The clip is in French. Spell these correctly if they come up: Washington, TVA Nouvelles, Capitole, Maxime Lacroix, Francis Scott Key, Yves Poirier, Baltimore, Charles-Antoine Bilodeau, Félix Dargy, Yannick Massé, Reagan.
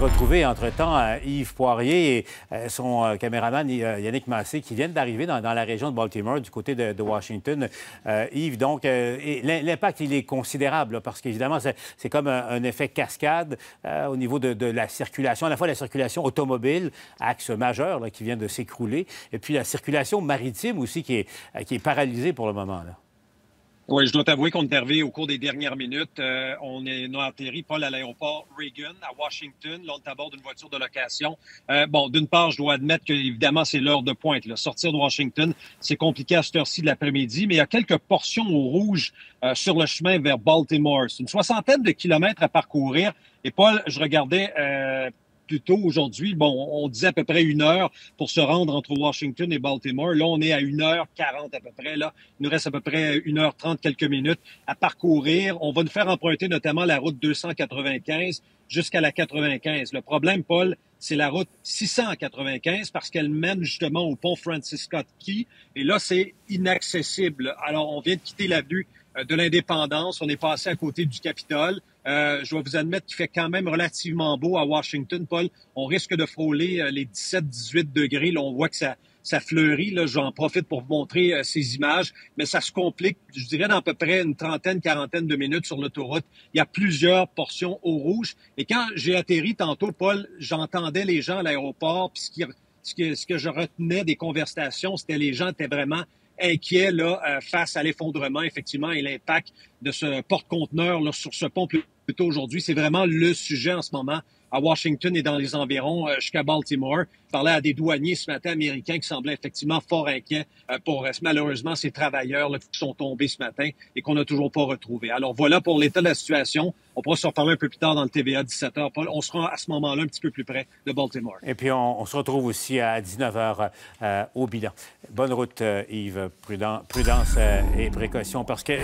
retrouvé entre-temps Yves Poirier et son caméraman Yannick Massé qui viennent d'arriver dans la région de Baltimore, du côté de Washington. Yves, donc, l'impact, il est considérable là, parce qu'évidemment, c'est comme un effet cascade au niveau de la circulation, à la fois la circulation automobile, axe majeur là, qui vient de s'écrouler, et puis la circulation maritime aussi qui est paralysée pour le moment là. Oui, je dois t'avouer qu'on est arrivé au cours des dernières minutes. On a atterri, Paul, à l'aéroport Reagan, à Washington. Là, on est à bord d'une voiture de location. Bon, d'une part, je dois admettre que, évidemment, c'est l'heure de pointe. Là. Sortir de Washington, c'est compliqué à cette heure-ci de l'après-midi, mais il y a quelques portions au rouge sur le chemin vers Baltimore. C'est une 60aine de kilomètres à parcourir. Et Paul, je regardais... plus tôt aujourd'hui, bon, on disait à peu près 1 heure pour se rendre entre Washington et Baltimore. Là, on est à 1h40 à peu près. Là, il nous reste à peu près 1h30, quelques minutes à parcourir. On va nous faire emprunter notamment la route 295 jusqu'à la 95. Le problème, Paul, c'est la route 695 parce qu'elle mène justement au pont Francis Scott Key. Et là, c'est inaccessible. Alors, on vient de quitter l'avenue de l'Indépendance. On est passé à côté du Capitole. Je dois vous admettre qu'il fait quand même relativement beau à Washington, Paul. On risque de frôler les 17-18 degrés. Là, on voit que ça fleurit. J'en profite pour vous montrer ces images. Mais ça se complique, je dirais, dans à peu près une trentaine, quarantaine de minutes sur l'autoroute. Il y a plusieurs portions au rouge. Et quand j'ai atterri tantôt, Paul, j'entendais les gens à l'aéroport. Puis ce que je retenais des conversations, c'était les gens étaient vraiment... inquiet là, face à l'effondrement, effectivement, et l'impact de ce porte-conteneur sur ce pont plus tôt aujourd'hui. C'est vraiment le sujet en ce moment à Washington et dans les environs jusqu'à Baltimore. Je parlais à des douaniers ce matin américains qui semblaient effectivement fort inquiets pour malheureusement ces travailleurs là, qui sont tombés ce matin et qu'on n'a toujours pas retrouvés. Alors voilà pour l'état de la situation. On pourra se reparler un peu plus tard dans le TVA 17h, Paul. On sera à ce moment-là un petit peu plus près de Baltimore. Et puis on se retrouve aussi à 19h au bilan. Bonne route Yves, prudence et précaution parce que...